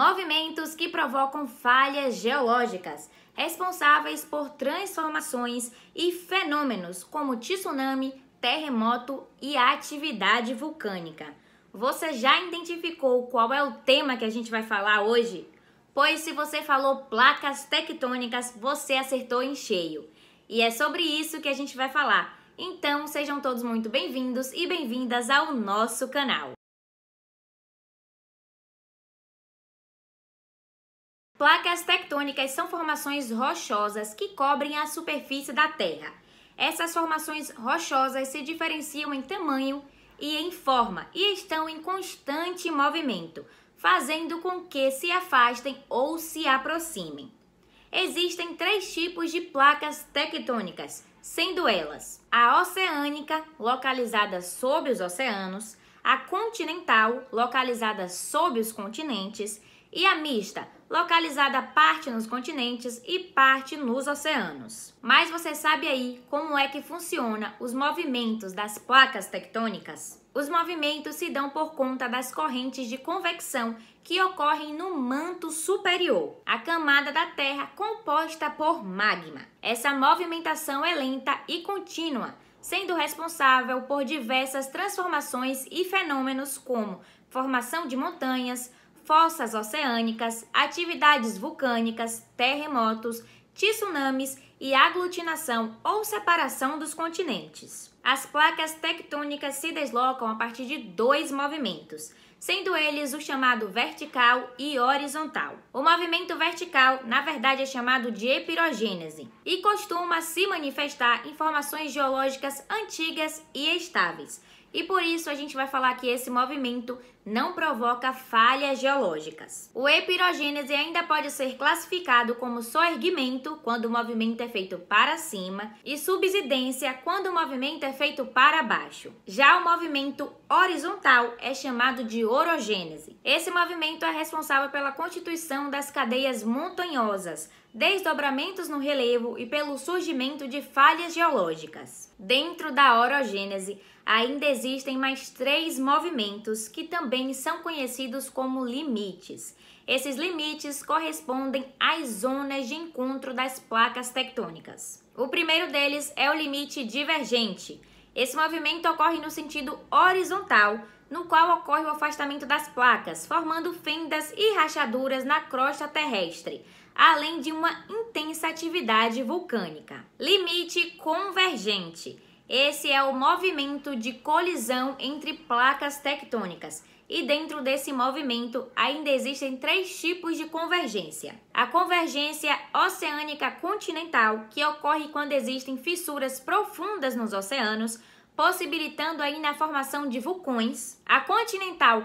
Movimentos que provocam falhas geológicas, responsáveis por transformações e fenômenos como tsunami, terremoto e atividade vulcânica. Você já identificou qual é o tema que a gente vai falar hoje? Pois se você falou placas tectônicas, você acertou em cheio. E é sobre isso que a gente vai falar. Então, sejam todos muito bem-vindos e bem-vindas ao nosso canal. Placas tectônicas são formações rochosas que cobrem a superfície da Terra. Essas formações rochosas se diferenciam em tamanho e em forma e estão em constante movimento, fazendo com que se afastem ou se aproximem. Existem três tipos de placas tectônicas, sendo elas a oceânica, localizada sob os oceanos, a continental, localizada sob os continentes, e a mista, localizada parte nos continentes e parte nos oceanos. Mas você sabe aí como é que funciona os movimentos das placas tectônicas? Os movimentos se dão por conta das correntes de convecção que ocorrem no manto superior, a camada da Terra composta por magma. Essa movimentação é lenta e contínua, sendo responsável por diversas transformações e fenômenos como formação de montanhas, fossas oceânicas, atividades vulcânicas, terremotos, tsunamis e aglutinação ou separação dos continentes. As placas tectônicas se deslocam a partir de dois movimentos, sendo eles o chamado vertical e horizontal. O movimento vertical, na verdade, é chamado de epirogênese e costuma se manifestar em formações geológicas antigas e estáveis. E por isso a gente vai falar que esse movimento não provoca falhas geológicas. O epirogênese ainda pode ser classificado como soerguimento, quando o movimento é feito para cima, e subsidência, quando o movimento é feito para baixo. Já o movimento horizontal é chamado de orogênese. Esse movimento é responsável pela constituição das cadeias montanhosas, desdobramentos no relevo e pelo surgimento de falhas geológicas. Dentro da orogênese, ainda existem mais três movimentos que também são conhecidos como limites. Esses limites correspondem às zonas de encontro das placas tectônicas. O primeiro deles é o limite divergente. Esse movimento ocorre no sentido horizontal, no qual ocorre o afastamento das placas, formando fendas e rachaduras na crosta terrestre, além de uma intensa atividade vulcânica. Limite convergente. Esse é o movimento de colisão entre placas tectônicas. E dentro desse movimento ainda existem três tipos de convergência. A convergência oceânica continental, que ocorre quando existem fissuras profundas nos oceanos, possibilitando aí na formação de vulcões. A continental,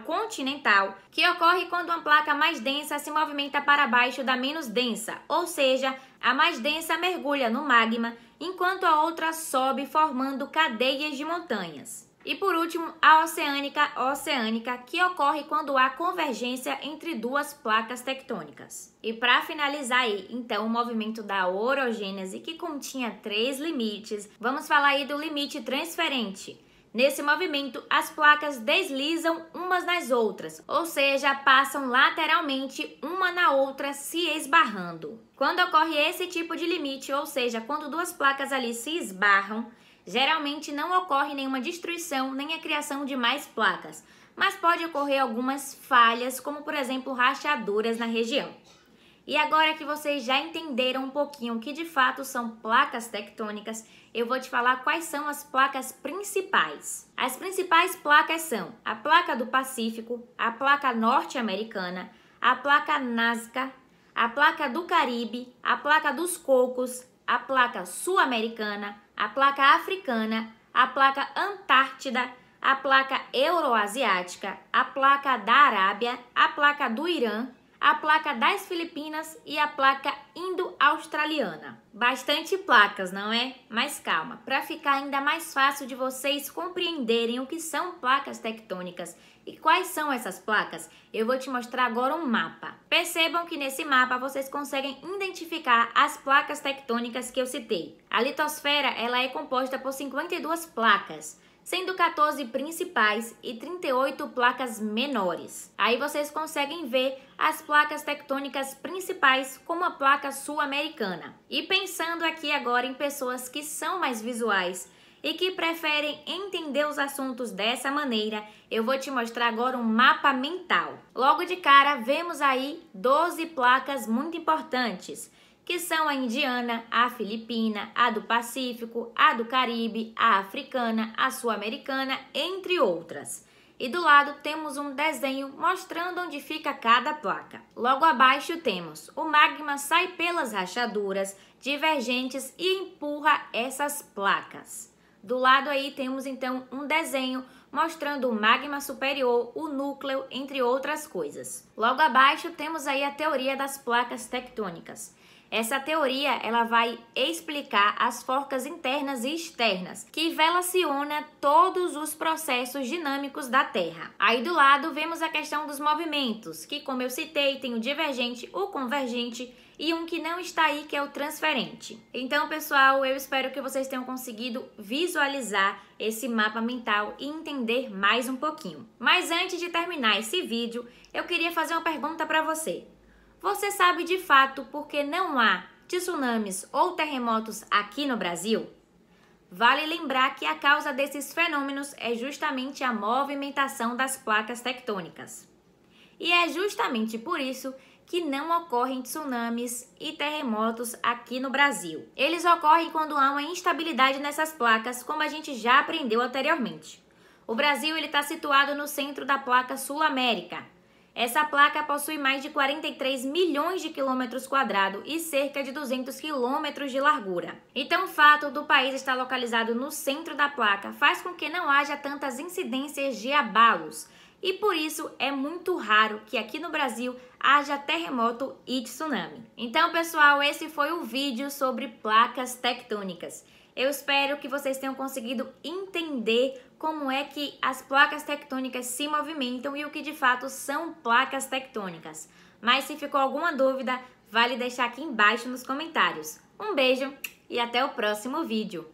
que ocorre quando uma placa mais densa se movimenta para baixo da menos densa, ou seja, a mais densa mergulha no magma, enquanto a outra sobe formando cadeias de montanhas. E por último, a oceânica, que ocorre quando há convergência entre duas placas tectônicas. E para finalizar aí, então, o movimento da orogênese, que continha três limites, vamos falar aí do limite transferente. Nesse movimento, as placas deslizam umas nas outras, ou seja, passam lateralmente uma na outra se esbarrando. Quando ocorre esse tipo de limite, ou seja, quando duas placas ali se esbarram, geralmente não ocorre nenhuma destruição nem a criação de mais placas, mas pode ocorrer algumas falhas, como por exemplo rachaduras na região. E agora que vocês já entenderam um pouquinho o que de fato são placas tectônicas, eu vou te falar quais são as placas principais. As principais placas são a placa do Pacífico, a placa norte-americana, a placa Nazca, a placa do Caribe, a placa dos Cocos, a placa sul-americana, a placa africana, a placa antártida, a placa euroasiática, a placa da Arábia, a placa do Irã, a placa das Filipinas e a placa indo-australiana. Bastante placas, não é? Mas calma, para ficar ainda mais fácil de vocês compreenderem o que são placas tectônicas e quais são essas placas, eu vou te mostrar agora um mapa. Percebam que nesse mapa vocês conseguem identificar as placas tectônicas que eu citei. A litosfera, ela é composta por 52 placas, sendo 14 principais e 38 placas menores. Aí vocês conseguem ver as placas tectônicas principais como a placa sul-americana. E pensando aqui agora em pessoas que são mais visuais e que preferem entender os assuntos dessa maneira, eu vou te mostrar agora um mapa mental. Logo de cara, vemos aí 12 placas muito importantes, que são a indiana, a filipina, a do Pacífico, a do Caribe, a africana, a sul-americana, entre outras. E do lado temos um desenho mostrando onde fica cada placa. Logo abaixo temos: o magma sai pelas rachaduras divergentes e empurra essas placas. Do lado aí temos então um desenho mostrando o magma superior, o núcleo, entre outras coisas. Logo abaixo temos aí a teoria das placas tectônicas. Essa teoria ela vai explicar as forcas internas e externas, que relaciona todos os processos dinâmicos da Terra. Aí do lado vemos a questão dos movimentos, que como eu citei, tem o divergente, o convergente e um que não está aí, que é o transferente. Então, pessoal, eu espero que vocês tenham conseguido visualizar esse mapa mental e entender mais um pouquinho. Mas antes de terminar esse vídeo, eu queria fazer uma pergunta para você. Você sabe de fato por que não há tsunamis ou terremotos aqui no Brasil? Vale lembrar que a causa desses fenômenos é justamente a movimentação das placas tectônicas. E é justamente por isso que não ocorrem tsunamis e terremotos aqui no Brasil. Eles ocorrem quando há uma instabilidade nessas placas, como a gente já aprendeu anteriormente. O Brasil está situado no centro da placa Sul-América. Essa placa possui mais de 43 milhões de quilômetros quadrados e cerca de 200 quilômetros de largura. Então, o fato do país estar localizado no centro da placa faz com que não haja tantas incidências de abalos. E por isso é muito raro que aqui no Brasil haja terremoto e tsunami. Então, pessoal, esse foi o vídeo sobre placas tectônicas. Eu espero que vocês tenham conseguido entender como é que as placas tectônicas se movimentam e o que de fato são placas tectônicas. Mas se ficou alguma dúvida, vale deixar aqui embaixo nos comentários. Um beijo e até o próximo vídeo!